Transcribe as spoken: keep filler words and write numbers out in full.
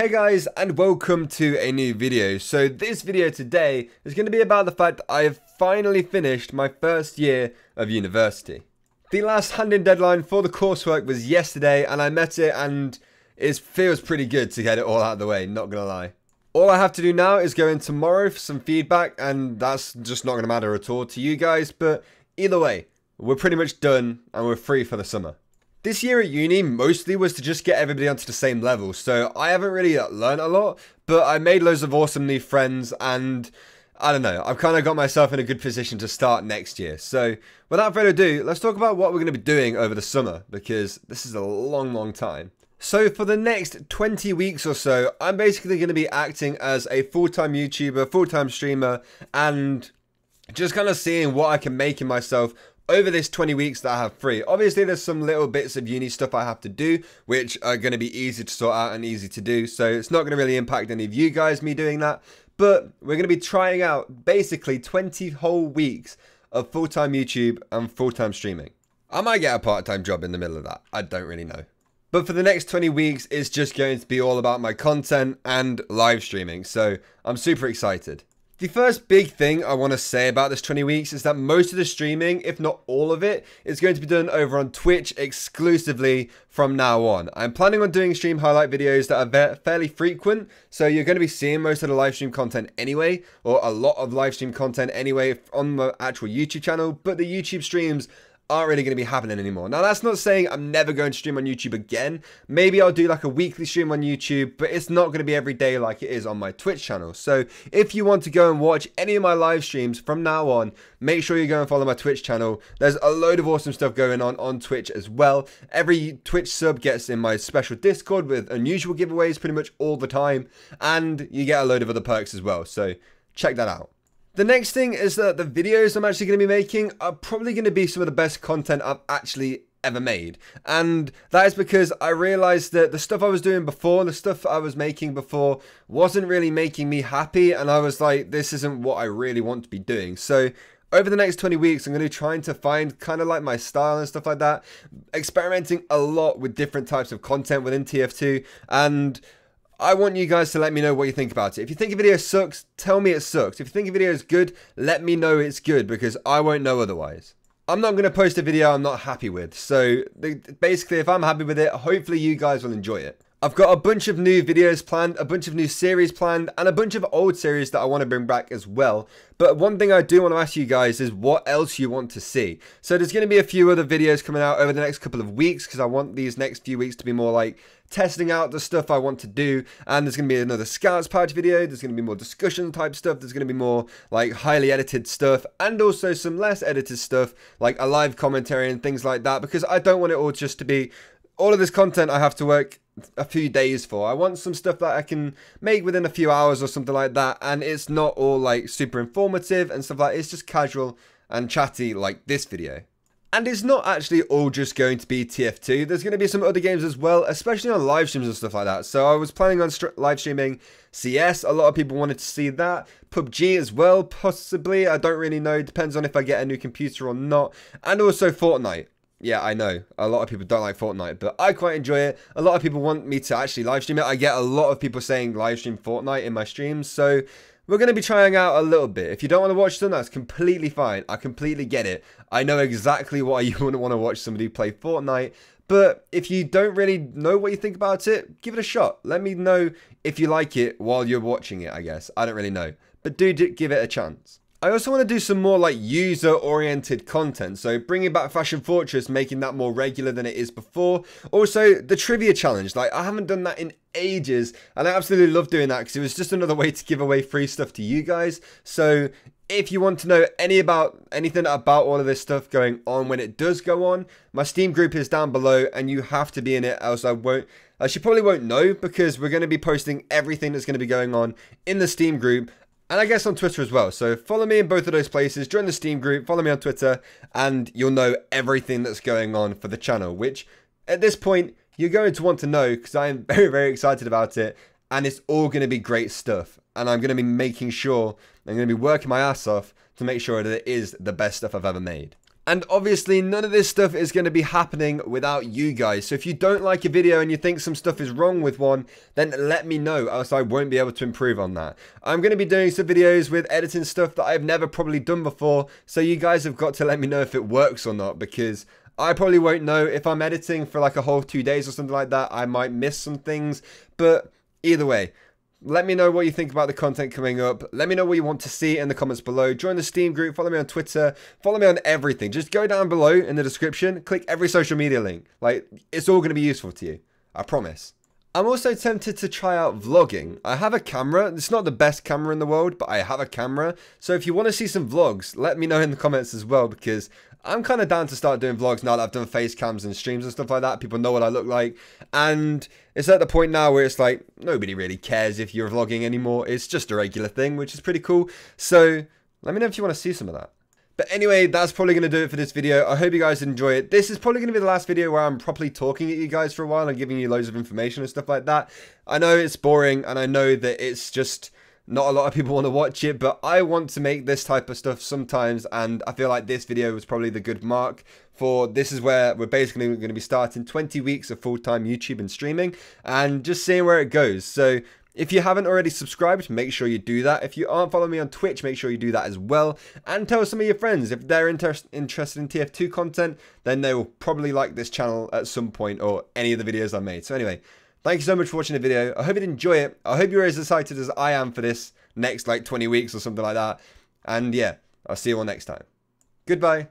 Hey guys, and welcome to a new video. So this video today is going to be about the fact that I have finally finished my first year of university. The last hand-in deadline for the coursework was yesterday and I met it, and it feels pretty good to get it all out of the way, not gonna lie. All I have to do now is go in tomorrow for some feedback, and that's just not gonna matter at all to you guys, but either way, we're pretty much done and we're free for the summer. This year at uni mostly was to just get everybody onto the same level, so I haven't really learned a lot, but I made loads of awesome new friends, and I don't know, I've kind of got myself in a good position to start next year. So without further ado, let's talk about what we're going to be doing over the summer, because this is a long, long time. So for the next twenty weeks or so, I'm basically going to be acting as a full-time YouTuber, full-time streamer, and just kind of seeing what I can make in myself over this twenty weeks that I have free. Obviously there's some little bits of uni stuff I have to do, which are going to be easy to sort out and easy to do, so it's not going to really impact any of you guys, me doing that, but we're going to be trying out basically twenty whole weeks of full-time YouTube and full-time streaming. I might get a part-time job in the middle of that, I don't really know. But for the next twenty weeks, it's just going to be all about my content and live streaming, so I'm super excited. The first big thing I want to say about this twenty weeks is that most of the streaming, if not all of it, is going to be done over on Twitch exclusively from now on. I'm planning on doing stream highlight videos that are fairly frequent, so you're going to be seeing most of the live stream content anyway, or a lot of live stream content anyway on the actual YouTube channel, but the YouTube streams aren't really going to be happening anymore. Now that's not saying I'm never going to stream on YouTube again. Maybe I'll do like a weekly stream on YouTube, but it's not going to be every day like it is on my Twitch channel. So if you want to go and watch any of my live streams from now on, make sure you go and follow my Twitch channel. There's a load of awesome stuff going on on Twitch as well. Every Twitch sub gets in my special Discord with unusual giveaways pretty much all the time, and you get a load of other perks as well, so check that out. The next thing is that the videos I'm actually going to be making are probably going to be some of the best content I've actually ever made. And that is because I realized that the stuff I was doing before, the stuff I was making before, wasn't really making me happy. And I was like, this isn't what I really want to be doing. So over the next twenty weeks, I'm going to be trying to find kind of like my style and stuff like that, experimenting a lot with different types of content within T F two, and I want you guys to let me know what you think about it. If you think a video sucks, tell me it sucks. If you think a video is good, let me know it's good, because I won't know otherwise. I'm not going to post a video I'm not happy with, so basically if I'm happy with it, hopefully you guys will enjoy it. I've got a bunch of new videos planned, a bunch of new series planned, and a bunch of old series that I want to bring back as well. But one thing I do want to ask you guys is what else you want to see. So there's going to be a few other videos coming out over the next couple of weeks, because I want these next few weeks to be more like testing out the stuff I want to do. And there's going to be another Scouts Patch video, there's going to be more discussion type stuff, there's going to be more like highly edited stuff, and also some less edited stuff, like a live commentary and things like that, because I don't want it all just to be all of this content I have to work a few days for. I want some stuff that I can make within a few hours or something like that, and it's not all like super informative and stuff like that. It's just casual and chatty like this video. And it's not actually all just going to be T F two. There's going to be some other games as well, especially on live streams and stuff like that. So I was planning on live streaming C S. A lot of people wanted to see that. P U B G as well, possibly. I don't really know. It depends on if I get a new computer or not. And also Fortnite. Yeah, I know, a lot of people don't like Fortnite, but I quite enjoy it. A lot of people want me to actually live stream it. I get a lot of people saying live stream Fortnite in my streams, so we're going to be trying out a little bit. If you don't want to watch them, that's completely fine. I completely get it. I know exactly why you wouldn't want to watch somebody play Fortnite, but if you don't really know what you think about it, give it a shot. Let me know if you like it while you're watching it, I guess. I don't really know, but do give it a chance. I also want to do some more like user-oriented content, so bringing back Fashion Fortress, making that more regular than it is before. Also, the trivia challenge, like I haven't done that in ages, and I absolutely love doing that because it was just another way to give away free stuff to you guys. So if you want to know any about anything about all of this stuff going on when it does go on, my Steam group is down below, and you have to be in it, else I won't. I should probably won't know, because we're going to be posting everything that's going to be going on in the Steam group. And I guess on Twitter as well, so follow me in both of those places, join the Steam group, follow me on Twitter, and you'll know everything that's going on for the channel, which at this point, you're going to want to know, because I am very, very excited about it, and it's all going to be great stuff, and I'm going to be making sure, I'm going to be working my ass off to make sure that it is the best stuff I've ever made. And obviously none of this stuff is going to be happening without you guys. So if you don't like a video and you think some stuff is wrong with one, then let me know, else I won't be able to improve on that. I'm going to be doing some videos with editing stuff that I've never probably done before, so you guys have got to let me know if it works or not, because I probably won't know. If I'm editing for like a whole two days or something like that, I might miss some things, but either way, let me know what you think about the content coming up. Let me know what you want to see in the comments below. Join the Steam group, follow me on Twitter, follow me on everything. Just go down below in the description, click every social media link. Like, it's all going to be useful to you. I promise. I'm also tempted to try out vlogging. I have a camera. It's not the best camera in the world, but I have a camera. So if you want to see some vlogs, let me know in the comments as well, because I'm kind of down to start doing vlogs now that I've done face cams and streams and stuff like that. People know what I look like. And it's at the point now where it's like, nobody really cares if you're vlogging anymore. It's just a regular thing, which is pretty cool. So let me know if you want to see some of that. But anyway, that's probably going to do it for this video. I hope you guys enjoy it. This is probably going to be the last video where I'm properly talking at you guys for a while and giving you loads of information and stuff like that. I know it's boring, and I know that it's just not a lot of people want to watch it, but I want to make this type of stuff sometimes, and I feel like this video was probably the good mark for this. Is where we're basically going to be starting twenty weeks of full-time YouTube and streaming and just seeing where it goes. So if you haven't already subscribed, make sure you do that. If you aren't following me on Twitch, make sure you do that as well, and tell some of your friends. If they're inter interested in T F two content, then they will probably like this channel at some point, or any of the videos I made. So anyway, thank you so much for watching the video. I hope you enjoy it. I hope you're as excited as I am for this next like twenty weeks or something like that. And yeah, I'll see you all next time. Goodbye.